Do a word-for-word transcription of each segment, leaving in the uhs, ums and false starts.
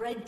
The red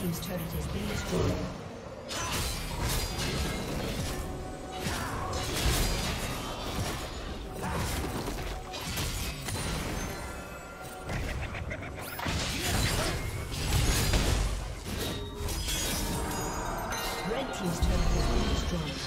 team's turret has been destroyed. Red team's turret has been destroyed.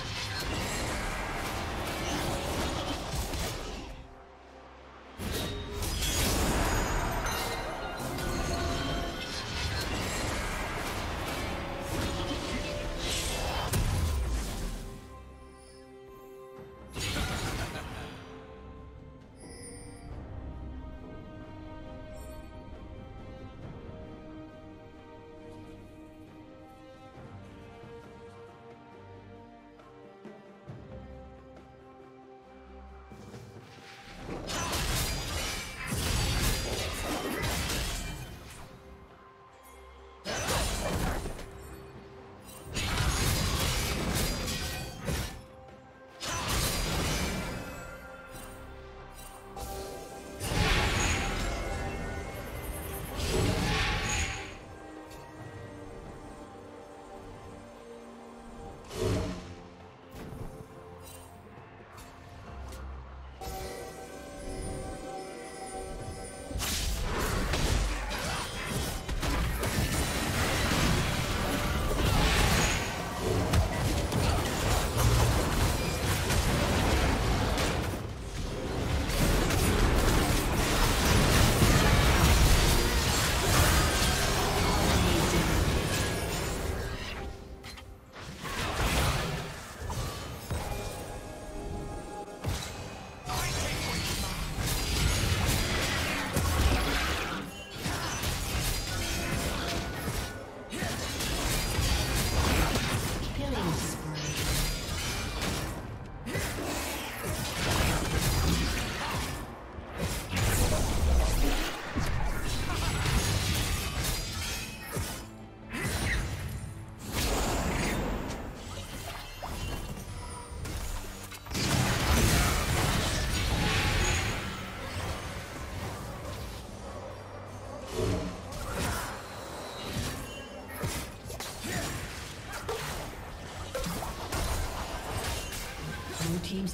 Team's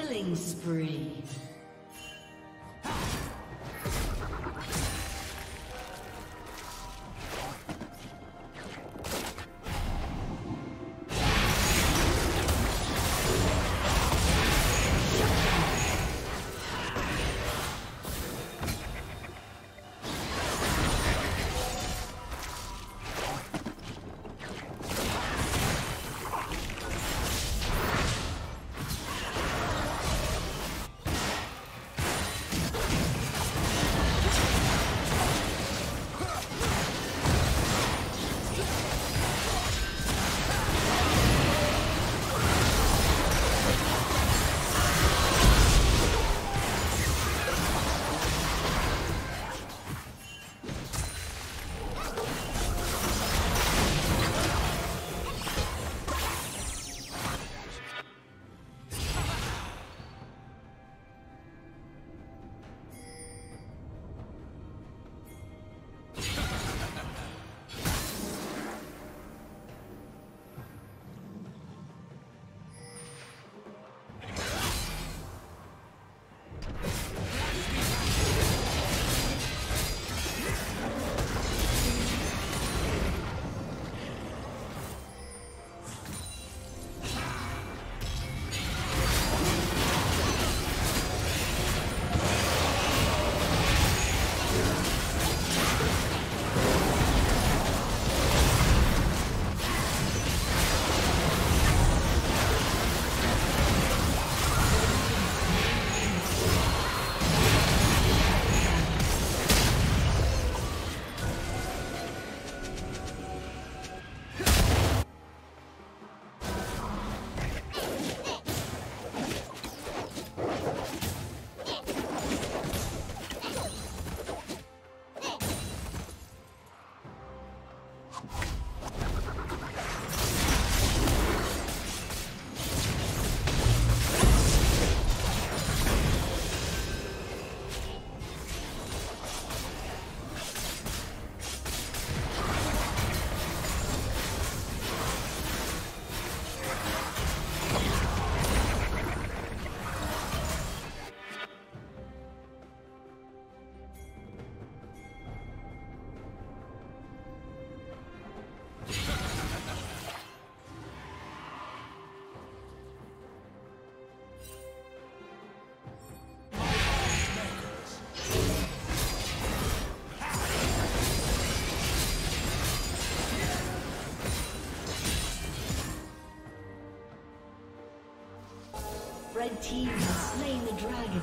Killing spree. Red team has slain the dragon.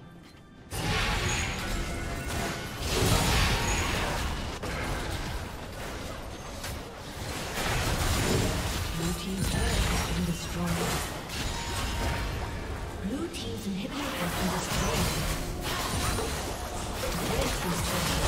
Blue team's turret has been destroyed. Blue team's inhibitor has been destroyed. Red team's turret has been destroyed.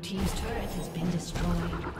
Blue team's turret has been destroyed.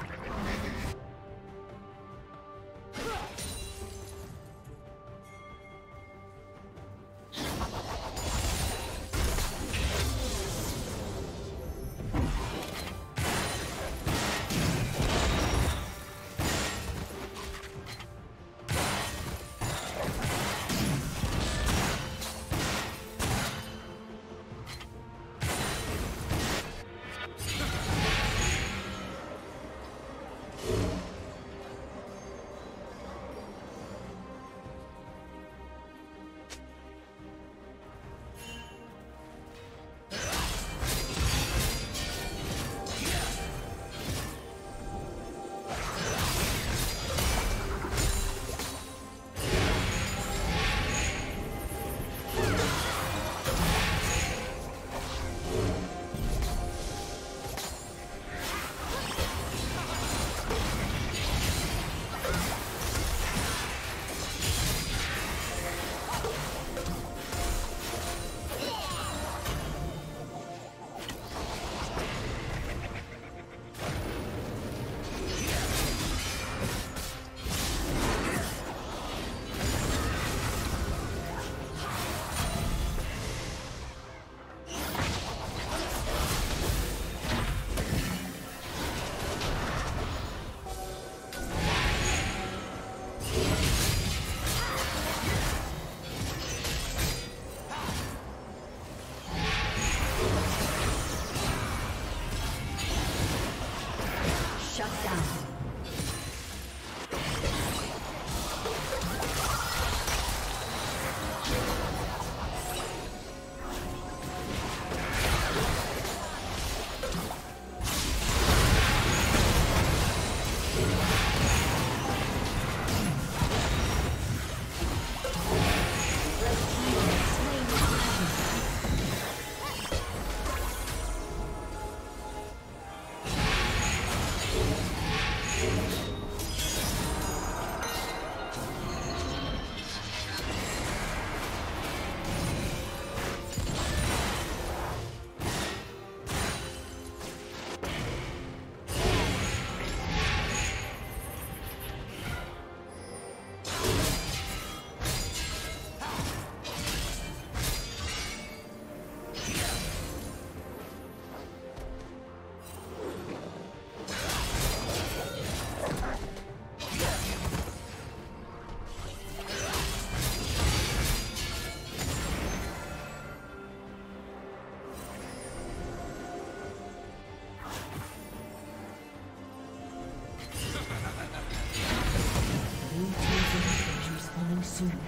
Soon.